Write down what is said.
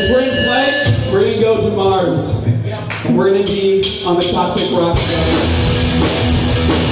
If we're gonna play, we're gonna go to Mars. And we're gonna be on the Toxic Rockets.